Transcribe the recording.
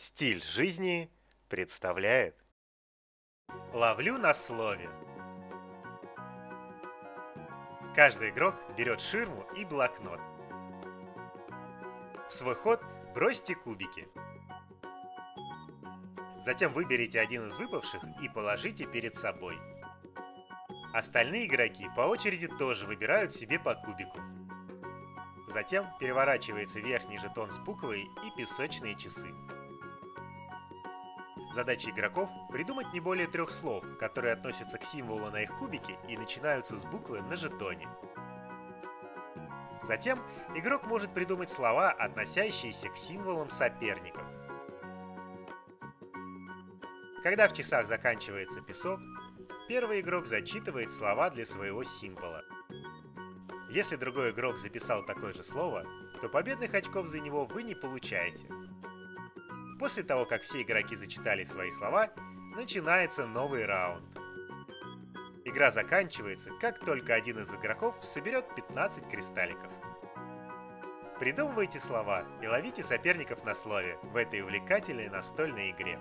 Стиль жизни представляет «Ловлю на слове». Каждый игрок берет ширму и блокнот. В свой ход бросьте кубики. Затем выберите один из выпавших и положите перед собой. Остальные игроки по очереди тоже выбирают себе по кубику. Затем переворачивается верхний жетон с буквой и песочные часы. Задача игроков – придумать не более 3 слов, которые относятся к символу на их кубике и начинаются с буквы на жетоне. Затем игрок может придумать слова, относящиеся к символам соперников. Когда в часах заканчивается песок, первый игрок зачитывает слова для своего символа. Если другой игрок записал такое же слово, то победных очков за него вы не получаете. После того, как все игроки зачитали свои слова, начинается новый раунд. Игра заканчивается, как только один из игроков соберет 15 кристалликов. Придумывайте слова и ловите соперников на слове в этой увлекательной настольной игре.